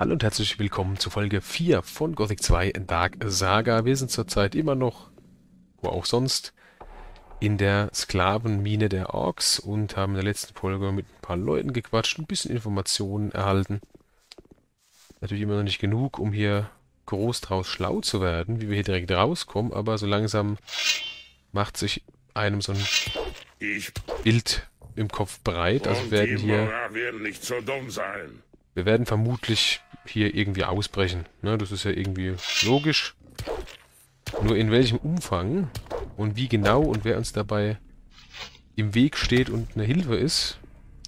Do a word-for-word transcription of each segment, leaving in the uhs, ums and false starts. Hallo und herzlich willkommen zu Folge vier von Gothic zwei Dark Saga. Wir sind zurzeit immer noch, wo auch sonst, in der Sklavenmine der Orks und haben in der letzten Folge mit ein paar Leuten gequatscht, ein bisschen Informationen erhalten. Natürlich immer noch nicht genug, um hier groß draus schlau zu werden, wie wir hier direkt rauskommen, aber so langsam macht sich einem so ein Bild im Kopf breit. Also werden hier... werden nicht so dumm sein. Wir werden vermutlich hier irgendwie ausbrechen. Ne, das ist ja irgendwie logisch. Nur in welchem Umfang und wie genau und wer uns dabei im Weg steht und eine Hilfe ist,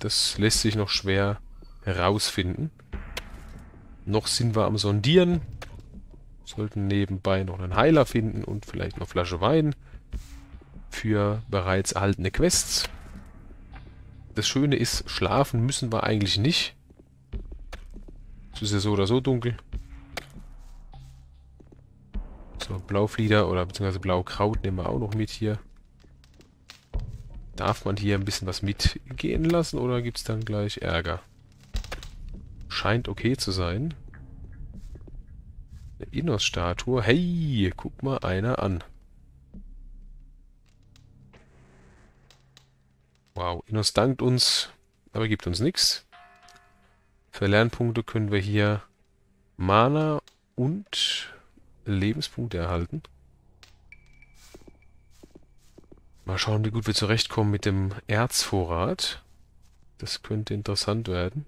das lässt sich noch schwer herausfinden. Noch sind wir am Sondieren. Sollten nebenbei noch einen Heiler finden und vielleicht noch eine Flasche Wein für bereits erhaltene Quests. Das Schöne ist, schlafen müssen wir eigentlich nicht. Es ist ja so oder so dunkel. So, Blauflieder oder beziehungsweise Blaukraut nehmen wir auch noch mit hier. Darf man hier ein bisschen was mitgehen lassen oder gibt es dann gleich Ärger? Scheint okay zu sein. Eine Innos-Statue. Hey, guck mal einer an. Wow, Innos dankt uns, aber gibt uns nichts. Für Lernpunkte können wir hier Mana und Lebenspunkte erhalten. Mal schauen, wie gut wir zurechtkommen mit dem Erzvorrat. Das könnte interessant werden.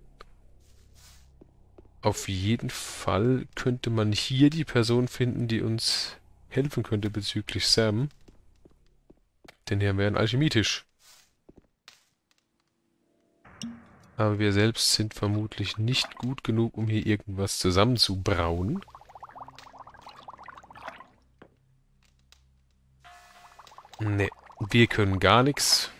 Auf jeden Fall könnte man hier die Person finden, die uns helfen könnte bezüglich Sam. Denn hier haben wir einen Alchemietisch. Aber wir selbst sind vermutlich nicht gut genug, um hier irgendwas zusammenzubrauen. Ne, wir können gar nichts.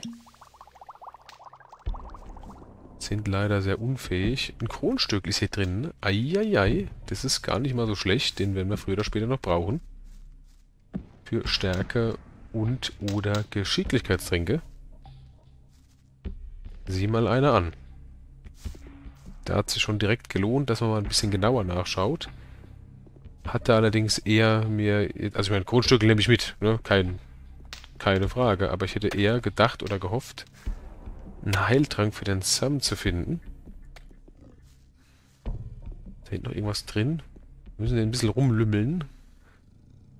Sind leider sehr unfähig. Ein Kronstück ist hier drin. Eieiei, das ist gar nicht mal so schlecht. Den werden wir früher oder später noch brauchen. Für Stärke und oder Geschicklichkeitstränke. Sieh mal einer an. Da hat sich schon direkt gelohnt, dass man mal ein bisschen genauer nachschaut. Hatte allerdings eher mir... Also ich meine, Grundstücke nehme ich mit, ne? Kein, keine Frage. Aber ich hätte eher gedacht oder gehofft, einen Heiltrank für den Sam zu finden. Da hinten noch irgendwas drin. Wir müssen den ein bisschen rumlümmeln.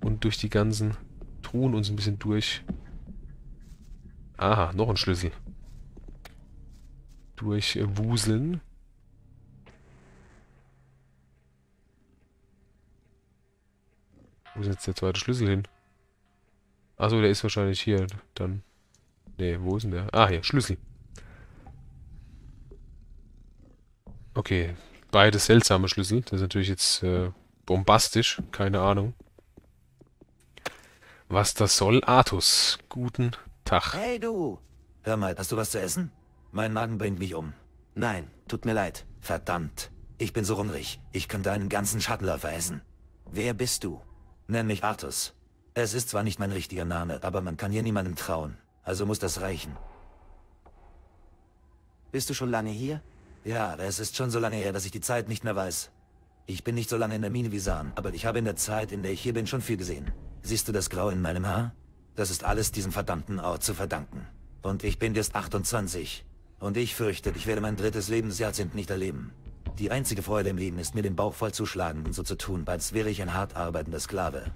Und durch die ganzen Truhen uns ein bisschen durch... Aha, noch ein Schlüssel. Durchwuseln. Wo ist jetzt der zweite Schlüssel hin? Achso, der ist wahrscheinlich hier. Dann. Ne, wo ist denn der? Ah, hier, Schlüssel. Okay, beide seltsame Schlüssel. Das ist natürlich jetzt äh, bombastisch. Keine Ahnung. Was das soll? Artus. Guten Tag. Hey du! Hör mal, hast du was zu essen? Mein Magen bringt mich um. Nein, tut mir leid. Verdammt. Ich bin so hungrig. Ich könnte einen ganzen Schattenläufer essen. Wer bist du? Nenn mich Artus. Es ist zwar nicht mein richtiger Name, aber man kann hier niemandem trauen. Also muss das reichen. Bist du schon lange hier? Ja, es ist schon so lange her, dass ich die Zeit nicht mehr weiß. Ich bin nicht so lange in der Mine wie Sahn, aber ich habe in der Zeit, in der ich hier bin, schon viel gesehen. Siehst du das Grau in meinem Haar? Das ist alles diesem verdammten Ort zu verdanken. Und ich bin erst achtundzwanzig. Und ich fürchte, ich werde mein drittes Lebensjahrzehnt nicht erleben. Die einzige Freude im Leben ist, mir den Bauch vollzuschlagen und so zu tun, als wäre ich ein hart arbeitender Sklave.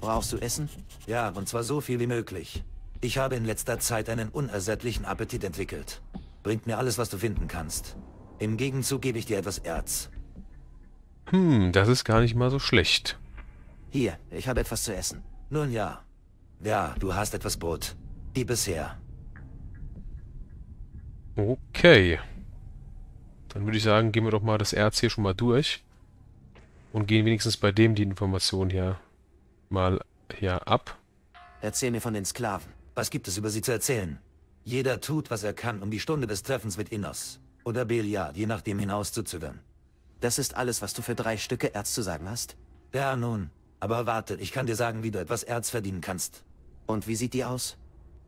Brauchst du Essen? Ja, und zwar so viel wie möglich. Ich habe in letzter Zeit einen unersättlichen Appetit entwickelt. Bringt mir alles, was du finden kannst. Im Gegenzug gebe ich dir etwas Erz. Hm, das ist gar nicht mal so schlecht. Hier, ich habe etwas zu essen. Nun ja. Ja, du hast etwas Brot. Wie bisher. Okay. Dann würde ich sagen, gehen wir doch mal das Erz hier schon mal durch. Und gehen wenigstens bei dem die Informationen hier mal hier ab. Erzähl mir von den Sklaven. Was gibt es über sie zu erzählen? Jeder tut, was er kann, um die Stunde des Treffens mit Innos. Oder Beliar, je nachdem hinauszuzögern. Das ist alles, was du für drei Stücke Erz zu sagen hast? Ja, nun. Aber warte, ich kann dir sagen, wie du etwas Erz verdienen kannst. Und wie sieht die aus?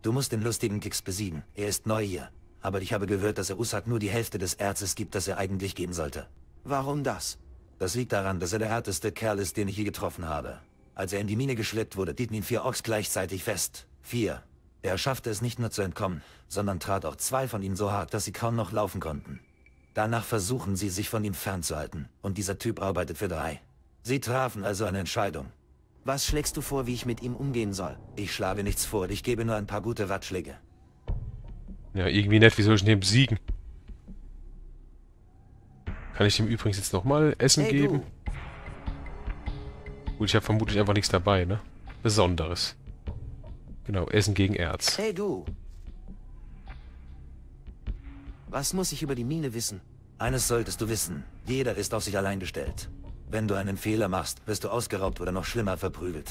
Du musst den lustigen Kicks besiegen. Er ist neu hier. Aber ich habe gehört, dass er Usak nur die Hälfte des Erzes gibt, das er eigentlich geben sollte. Warum das? Das liegt daran, dass er der härteste Kerl ist, den ich je getroffen habe. Als er in die Mine geschleppt wurde, hielten ihn vier Ochs gleichzeitig fest. Vier. Er schaffte es nicht nur zu entkommen, sondern trat auch zwei von ihnen so hart, dass sie kaum noch laufen konnten. Danach versuchen sie, sich von ihm fernzuhalten. Und dieser Typ arbeitet für drei. Sie trafen also eine Entscheidung. Was schlägst du vor, wie ich mit ihm umgehen soll? Ich schlage nichts vor, ich gebe nur ein paar gute Ratschläge. Ja, irgendwie nett, wie soll ich den besiegen? Kann ich ihm übrigens jetzt nochmal Essen hey, geben? Du. Gut, ich habe vermutlich einfach nichts dabei, ne? Besonderes. Genau, Essen gegen Erz. Hey du! Was muss ich über die Mine wissen? Eines solltest du wissen. Jeder ist auf sich allein gestellt. Wenn du einen Fehler machst, wirst du ausgeraubt oder noch schlimmer verprügelt.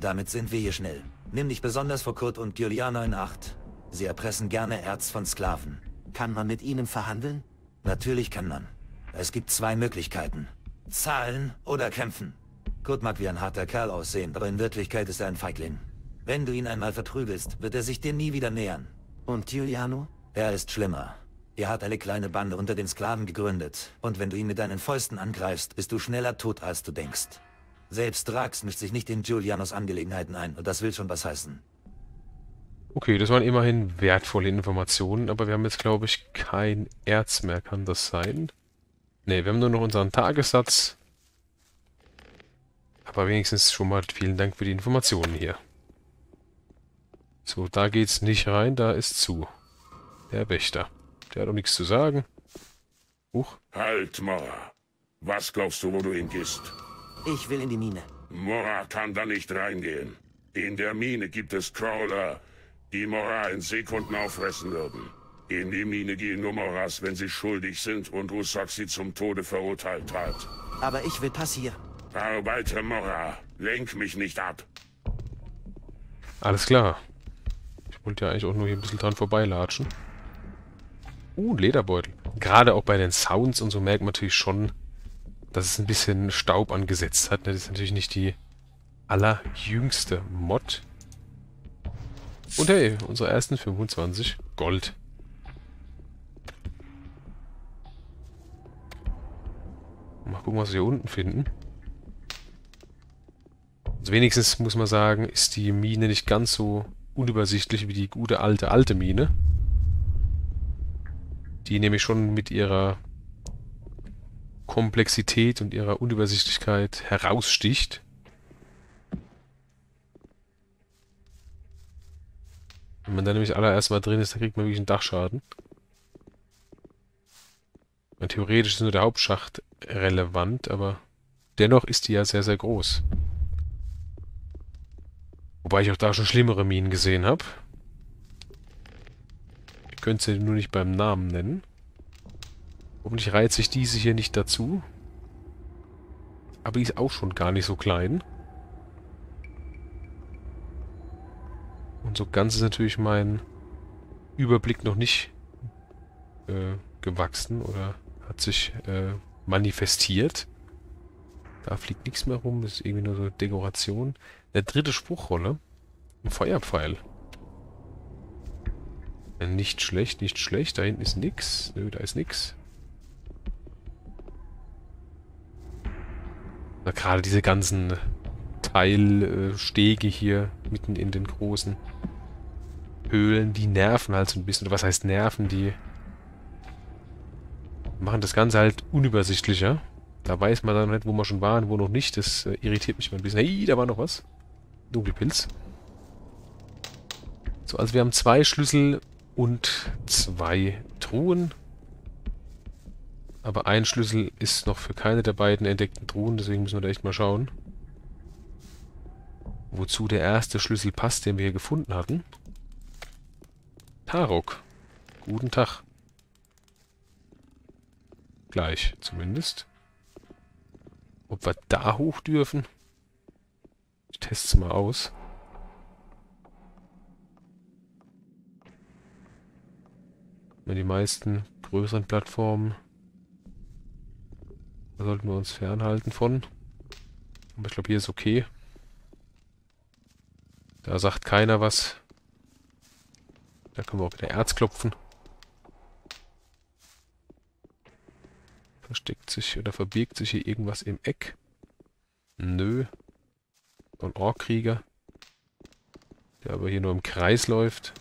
Damit sind wir hier schnell. Nimm dich besonders vor Kurt und Juliano in Acht. Sie erpressen gerne Erz von Sklaven. Kann man mit ihnen verhandeln? Natürlich kann man. Es gibt zwei Möglichkeiten. Zahlen oder kämpfen. Kurt mag wie ein harter Kerl aussehen, aber in Wirklichkeit ist er ein Feigling. Wenn du ihn einmal verprügelst, wird er sich dir nie wieder nähern. Und Juliano? Er ist schlimmer. Er hat eine kleine Bande unter den Sklaven gegründet. Und wenn du ihn mit deinen Fäusten angreifst, bist du schneller tot, als du denkst. Selbst Drax mischt sich nicht in Julianos Angelegenheiten ein. Und das will schon was heißen. Okay, das waren immerhin wertvolle Informationen. Aber wir haben jetzt, glaube ich, kein Erz mehr. Kann das sein? Ne, wir haben nur noch unseren Tagessatz. Aber wenigstens schon mal vielen Dank für die Informationen hier. So, da geht's nicht rein. Da ist zu. Der Wächter. Der hat auch nichts zu sagen. Huch. Halt, Mora. Was glaubst du, wo du hingehst? Ich will in die Mine. Mora kann da nicht reingehen. In der Mine gibt es Crawler, die Mora in Sekunden auffressen würden. In die Mine gehen nur Moras, wenn sie schuldig sind und Usak sie zum Tode verurteilt hat. Aber ich will passieren. Arbeite, Mora. Lenk mich nicht ab. Alles klar. Ich wollte ja eigentlich auch nur hier ein bisschen dran vorbeilatschen. Uh, Lederbeutel. Gerade auch bei den Sounds und so merkt man natürlich schon, dass es ein bisschen Staub angesetzt hat. Das ist natürlich nicht die allerjüngste Mod. Und hey, unsere ersten fünfundzwanzig Gold. Mal gucken, was wir hier unten finden. Also wenigstens muss man sagen, ist die Mine nicht ganz so unübersichtlich wie die gute alte, alte Mine. Die nämlich schon mit ihrer Komplexität und ihrer Unübersichtlichkeit heraussticht. Wenn man da nämlich allererst mal drin ist, dann kriegt man wirklich einen Dachschaden. Und theoretisch ist nur der Hauptschacht relevant, aber dennoch ist die ja sehr, sehr groß. Wobei ich auch da schon schlimmere Minen gesehen habe. Könnt ihr nur nicht beim Namen nennen. Hoffentlich reiht sich diese hier nicht dazu. Aber die ist auch schon gar nicht so klein. Und so ganz ist natürlich mein Überblick noch nicht äh, gewachsen oder hat sich äh, manifestiert. Da fliegt nichts mehr rum, das ist irgendwie nur so Dekoration. Der dritte Spruchrolle, ein Feuerpfeil. Nicht schlecht, nicht schlecht. Da hinten ist nix. Nö, da ist nix. Na, gerade diese ganzen Teilstege hier mitten in den großen Höhlen, die nerven halt so ein bisschen. Oder was heißt nerven? Die machen das Ganze halt unübersichtlicher. Da weiß man dann nicht, wo man schon war und wo noch nicht. Das äh, irritiert mich mal ein bisschen. Hey, da war noch was. Dunkelpilz. So, also wir haben zwei Schlüssel und zwei Truhen. Aber ein Schlüssel ist noch für keine der beiden entdeckten Truhen, deswegen müssen wir da echt mal schauen. Wozu der erste Schlüssel passt, den wir hier gefunden hatten. Tarok. Guten Tag. Gleich, zumindest. Ob wir da hoch dürfen? Ich teste es mal aus. Die meisten größeren Plattformen, da sollten wir uns fernhalten von. Aber ich glaube, hier ist okay. Da sagt keiner was. Da können wir auch wieder Erz klopfen. Versteckt sich oder verbirgt sich hier irgendwas im Eck? Nö. So ein Orkkrieger, der aber hier nur im Kreis läuft.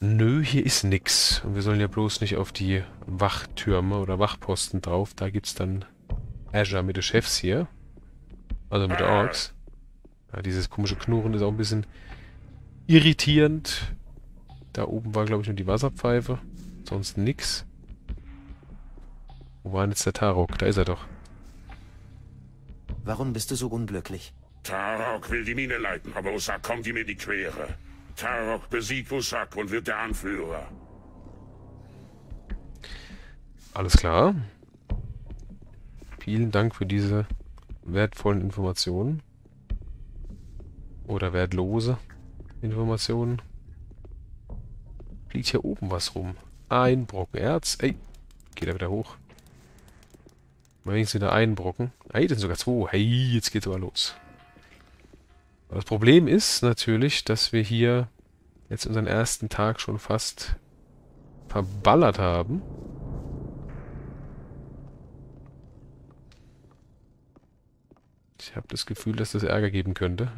Nö, hier ist nix. Und wir sollen ja bloß nicht auf die Wachtürme oder Wachposten drauf. Da gibt's dann Azure mit den Chefs hier. Also mit den Orks. Ja, dieses komische Knurren ist auch ein bisschen irritierend. Da oben war, glaube ich, nur die Wasserpfeife. Sonst nix. Wo war denn jetzt der Tarok? Da ist er doch. Warum bist du so unglücklich? Tarok will die Mine leiten, aber Usak kommt ihm in die Quere. Tarok besiegt Usak und wird der Anführer. Alles klar. Vielen Dank für diese wertvollen Informationen. Oder wertlose Informationen. Fliegt hier oben was rum. Ein Brocken Erz. Ey, geht er wieder hoch. Mal wenigstens wieder einen Brocken. Ey, das sind sogar zwei. Hey, jetzt geht's aber los. Aber das Problem ist natürlich, dass wir hier jetzt unseren ersten Tag schon fast verballert haben. Ich habe das Gefühl, dass das Ärger geben könnte.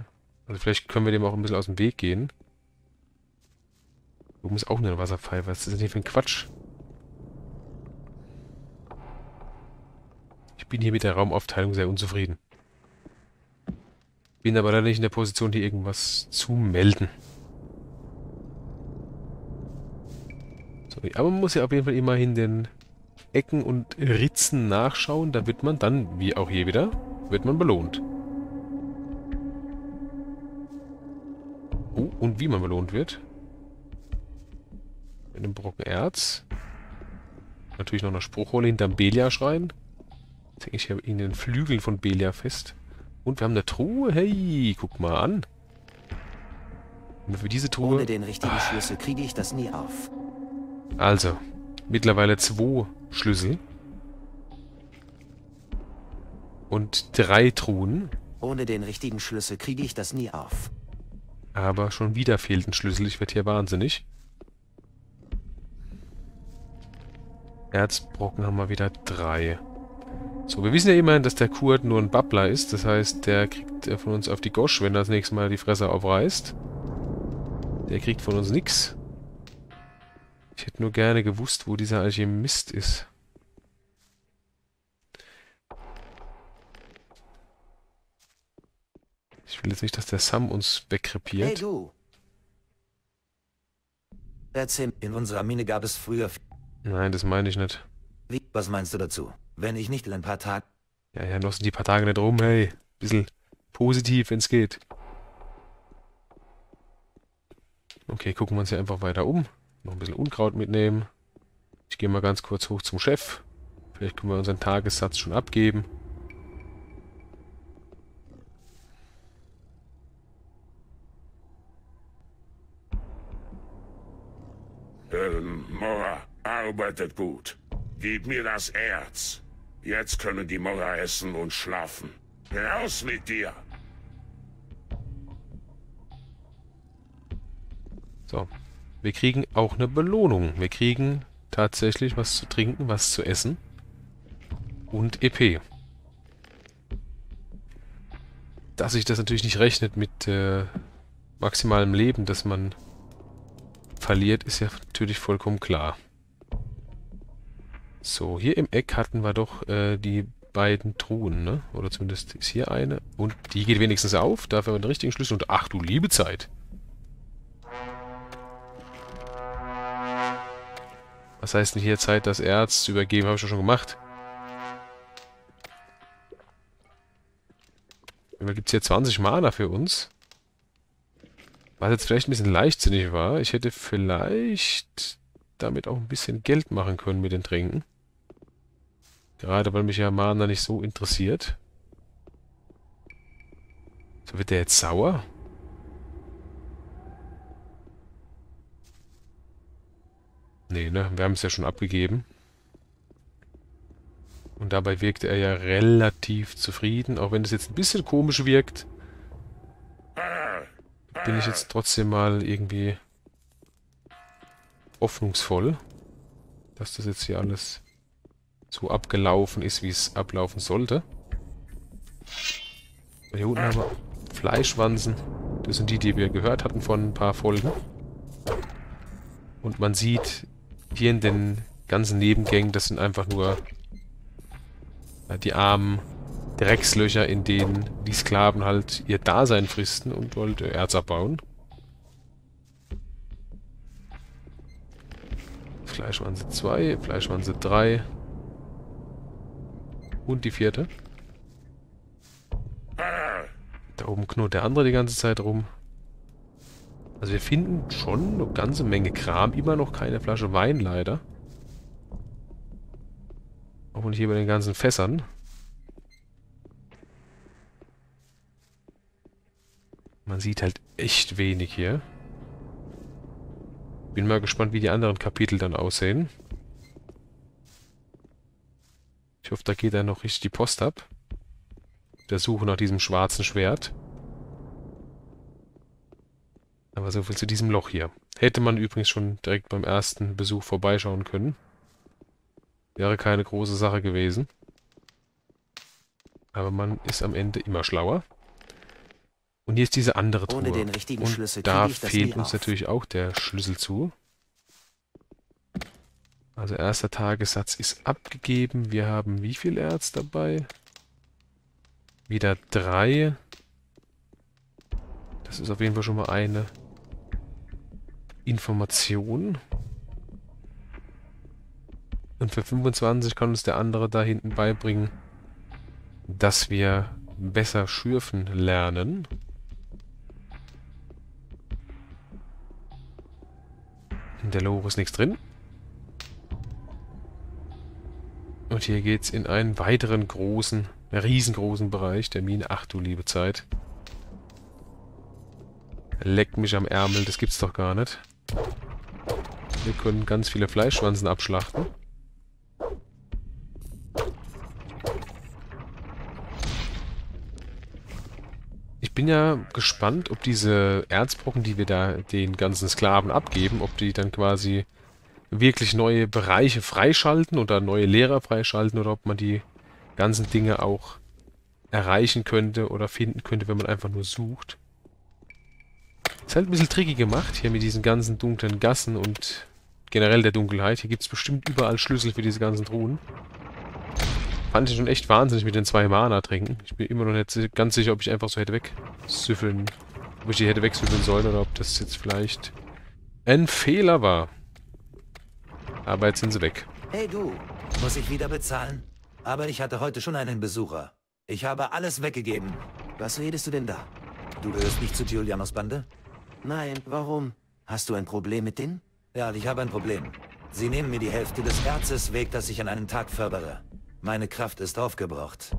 Also vielleicht können wir dem auch ein bisschen aus dem Weg gehen. Oben ist auch eine Wasserpfeife. Was ist denn hier für ein Quatsch? Ich bin hier mit der Raumaufteilung sehr unzufrieden. Bin aber leider nicht in der Position, hier irgendwas zu melden. Sorry, aber man muss ja auf jeden Fall immerhin den Ecken und Ritzen nachschauen. Da wird man dann, wie auch hier wieder, wird man belohnt. Oh, und wie man belohnt wird. Mit einem Brocken Erz. Natürlich noch eine Spruchrolle hinterm Beliar schreien. Jetzt hänge ich hier in den Flügeln von Beliar fest. Und wir haben eine Truhe. Hey, guck mal an. Und für diese Truhe... Ohne den richtigen ah. Schlüssel kriege ich das nie auf. Also, mittlerweile zwei Schlüssel. Und drei Truhen. Ohne den richtigen Schlüssel kriege ich das nie auf. Aber schon wieder fehlt ein Schlüssel. Ich werde hier wahnsinnig. Erzbrocken haben wir wieder drei. So, wir wissen ja immerhin, dass der Kurt nur ein Babbler ist. Das heißt, der kriegt von uns auf die Gosch, wenn er das nächste Mal die Fresse aufreißt. Der kriegt von uns nichts. Ich hätte nur gerne gewusst, wo dieser Alchemist ist. Ich will jetzt nicht, dass der Sam uns wegkrepiert. Hey du! Erzähl, in unserer Mine gab es früher... Nein, das meine ich nicht. Wie, was meinst du dazu? Wenn ich nicht in ein paar Tagen... Ja, ja, noch sind die paar Tage nicht rum, hey. Bisschen positiv, wenn's geht. Okay, gucken wir uns hier einfach weiter um. Noch ein bisschen Unkraut mitnehmen. Ich gehe mal ganz kurz hoch zum Chef. Vielleicht können wir unseren Tagessatz schon abgeben. Ähm, Mora arbeitet gut. Gib mir das Erz. Jetzt können die Mora essen und schlafen. Raus mit dir! So. Wir kriegen auch eine Belohnung. Wir kriegen tatsächlich was zu trinken, was zu essen. Und E P. Dass sich das natürlich nicht rechnet mit äh, maximalem Leben, das man verliert, ist ja natürlich vollkommen klar. So, hier im Eck hatten wir doch äh, die beiden Truhen, ne? Oder zumindest ist hier eine. Und die geht wenigstens auf. Dafür haben wir den richtigen Schlüssel. Und ach du liebe Zeit! Was heißt denn hier Zeit, das Erz zu übergeben? Habe ich ja schon gemacht. Da gibt es hier zwanzig Mana für uns. Was jetzt vielleicht ein bisschen leichtsinnig war. Ich hätte vielleicht... damit auch ein bisschen Geld machen können mit den Trinken. Gerade weil mich ja Mana nicht so interessiert. So, wird der jetzt sauer? Nee, ne? Wir haben es ja schon abgegeben. Und dabei wirkte er ja relativ zufrieden. Auch wenn es jetzt ein bisschen komisch wirkt, bin ich jetzt trotzdem mal irgendwie... hoffnungsvoll, dass das jetzt hier alles so abgelaufen ist, wie es ablaufen sollte. Hier unten haben wir Fleischwanzen. Das sind die, die wir gehört hatten von ein paar Folgen. Und man sieht hier in den ganzen Nebengängen, das sind einfach nur die armen Dreckslöcher, in denen die Sklaven halt ihr Dasein fristen und wollte Erz abbauen. Fleischwanze zwei, Fleischwanze drei und die vierte. Da oben knurrt der andere die ganze Zeit rum. Also wir finden schon eine ganze Menge Kram. Immer noch keine Flasche Wein, leider. Auch nicht hier bei den ganzen Fässern. Man sieht halt echt wenig hier. Bin mal gespannt, wie die anderen Kapitel dann aussehen. Ich hoffe, da geht dann noch richtig die Post ab. Der Suche nach diesem schwarzen Schwert. Aber so viel zu diesem Loch hier. Hätte man übrigens schon direkt beim ersten Besuch vorbeischauen können. Wäre keine große Sache gewesen. Aber man ist am Ende immer schlauer. Und hier ist diese andere Truhe. Ohne den richtigen Schlüssel kriege ich das nie auf. Und da fehlt uns natürlich auch der Schlüssel zu. Also erster Tagessatz ist abgegeben. Wir haben wie viel Erz dabei? Wieder drei. Das ist auf jeden Fall schon mal eine Information. Und für fünfundzwanzig kann uns der andere da hinten beibringen, dass wir besser schürfen lernen. In der Lore ist nichts drin. Und hier geht es in einen weiteren großen, riesengroßen Bereich der Mine. Ach du liebe Zeit. Leck mich am Ärmel, das gibt's doch gar nicht. Wir können ganz viele Fleischschwanzen abschlachten. Ich bin ja gespannt, ob diese Erzbrocken, die wir da den ganzen Sklaven abgeben, ob die dann quasi wirklich neue Bereiche freischalten oder neue Lehrer freischalten oder ob man die ganzen Dinge auch erreichen könnte oder finden könnte, wenn man einfach nur sucht. Ist halt ein bisschen tricky gemacht, hier mit diesen ganzen dunklen Gassen und generell der Dunkelheit. Hier gibt es bestimmt überall Schlüssel für diese ganzen Truhen. Fand ich schon echt wahnsinnig mit den zwei Mana-Tränken. Ich bin immer noch nicht ganz sicher, ob ich einfach so hätte wegsüffeln, ob ich die hätte wegsüffeln sollen oder ob das jetzt vielleicht ein Fehler war. Aber jetzt sind sie weg. Hey du, muss ich wieder bezahlen? Aber ich hatte heute schon einen Besucher. Ich habe alles weggegeben. Was redest du denn da? Du gehörst nicht zu Julianos Bande? Nein, warum? Hast du ein Problem mit denen? Ja, ich habe ein Problem. Sie nehmen mir die Hälfte des Erzes weg, das ich an einem Tag fördere. Meine Kraft ist aufgebraucht.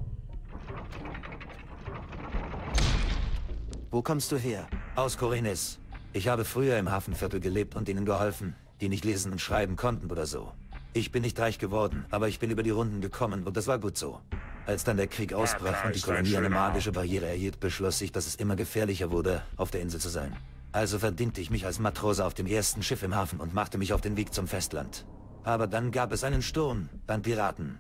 Wo kommst du her? Aus Khorinis. Ich habe früher im Hafenviertel gelebt und ihnen geholfen, die nicht lesen und schreiben konnten oder so. Ich bin nicht reich geworden, aber ich bin über die Runden gekommen und das war gut so. Als dann der Krieg ausbrach und die Kolonie eine magische Barriere erhielt, beschloss ich, dass es immer gefährlicher wurde, auf der Insel zu sein. Also verdingte ich mich als Matrose auf dem ersten Schiff im Hafen und machte mich auf den Weg zum Festland. Aber dann gab es einen Sturm, dann Piraten.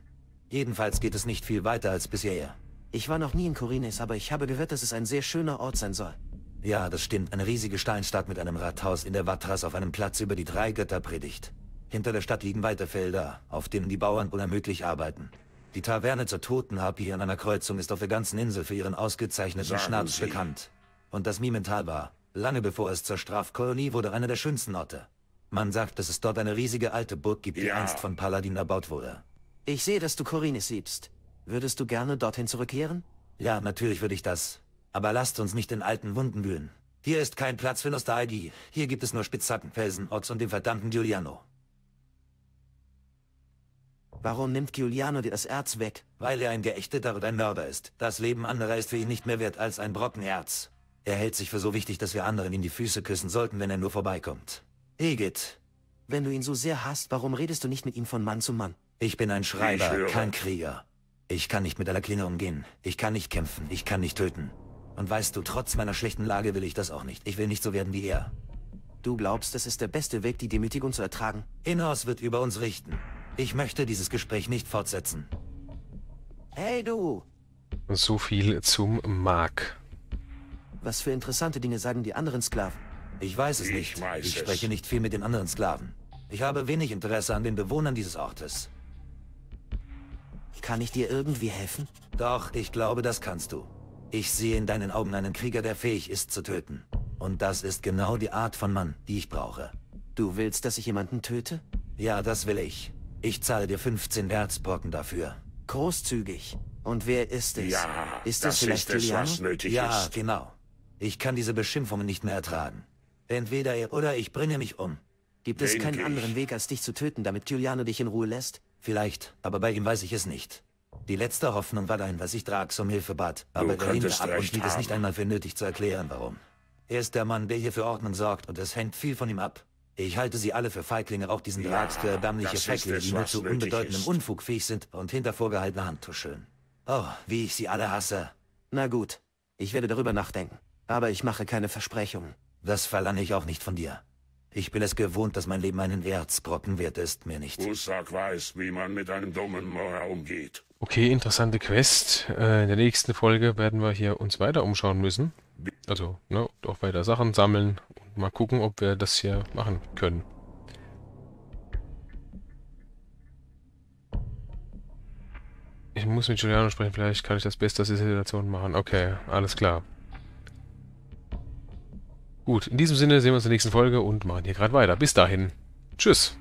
Jedenfalls geht es nicht viel weiter als bisher. Ich war noch nie in Khorinis, aber ich habe gehört, dass es ein sehr schöner Ort sein soll. Ja, das stimmt. Eine riesige Steinstadt mit einem Rathaus in der Watras auf einem Platz über die drei Götter predigt. Hinter der Stadt liegen weite Felder, auf denen die Bauern unermüdlich arbeiten. Die Taverne zur Totenharpie hier an einer Kreuzung ist auf der ganzen Insel für ihren ausgezeichneten Schnaps bekannt. Und das Mimental war, lange bevor es zur Strafkolonie wurde, einer der schönsten Orte. Man sagt, dass es dort eine riesige alte Burg gibt, die ja. einst von Paladin erbaut wurde. Ich sehe, dass du Khorinis liebst. Würdest du gerne dorthin zurückkehren? Ja, natürlich würde ich das. Aber lasst uns nicht in alten Wunden wühlen. Hier ist kein Platz für Nostalgie. Hier gibt es nur Spitzhacken, Felsen, Orks und den verdammten Juliano. Warum nimmt Juliano dir das Erz weg? Weil er ein Geächteter und ein Mörder ist. Das Leben anderer ist für ihn nicht mehr wert als ein Brocken Erz. Er hält sich für so wichtig, dass wir anderen ihm die Füße küssen sollten, wenn er nur vorbeikommt. Egid. Wenn du ihn so sehr hasst, warum redest du nicht mit ihm von Mann zu Mann? Ich bin ein Schreiber, kein Krieger. Ich kann nicht mit einer Klinge umgehen. Ich kann nicht kämpfen. Ich kann nicht töten. Und weißt du, trotz meiner schlechten Lage will ich das auch nicht. Ich will nicht so werden wie er. Du glaubst, das ist der beste Weg, die Demütigung zu ertragen? Innos wird über uns richten. Ich möchte dieses Gespräch nicht fortsetzen. Hey, du! So viel zum Mark. Was für interessante Dinge sagen die anderen Sklaven? Ich weiß es nicht. Ich weiß es. Ich spreche nicht viel mit den anderen Sklaven. Ich habe wenig Interesse an den Bewohnern dieses Ortes. Kann ich dir irgendwie helfen? Doch, ich glaube, das kannst du. Ich sehe in deinen Augen einen Krieger, der fähig ist zu töten. Und das ist genau die Art von Mann, die ich brauche. Du willst, dass ich jemanden töte? Ja, das will ich. Ich zahle dir fünfzehn Herzbrocken dafür. Großzügig. Und wer ist es? Ja, ist das es vielleicht ist es, Juliano? Was nötig ja, ist. Genau. Ich kann diese Beschimpfungen nicht mehr ertragen. Entweder ihr oder ich bringe mich um. Gibt es keinen anderen Weg, als dich zu töten, damit Juliano dich in Ruhe lässt? Vielleicht, aber bei ihm weiß ich es nicht. Die letzte Hoffnung war dahin, was ich Drax um Hilfe bat, aber er lehnte ab und hielt es nicht einmal für nötig zu erklären, warum. Er ist der Mann, der hier für Ordnung sorgt, und es hängt viel von ihm ab. Ich halte sie alle für Feiglinge, auch diesen Drax, der erbärmliche Feiglinge, die nur zu unbedeutendem Unfug fähig sind und hinter vorgehaltener Hand tuscheln. Oh, wie ich sie alle hasse. Na gut, ich werde darüber nachdenken, aber ich mache keine Versprechungen. Das verlange ich auch nicht von dir. Ich bin es gewohnt, dass mein Leben einen Erzbrocken wert ist, mir nicht. Usak weiß, wie man mit einem dummen Mora umgeht. Okay, interessante Quest. Äh, in der nächsten Folge werden wir hier uns weiter umschauen müssen. Also, ne, auch weiter Sachen sammeln und mal gucken, ob wir das hier machen können. Ich muss mit Juliano sprechen, vielleicht kann ich das Beste aus dieser Situation machen. Okay, alles klar. Gut, in diesem Sinne sehen wir uns in der nächsten Folge und machen hier gerade weiter. Bis dahin. Tschüss.